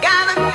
Got it.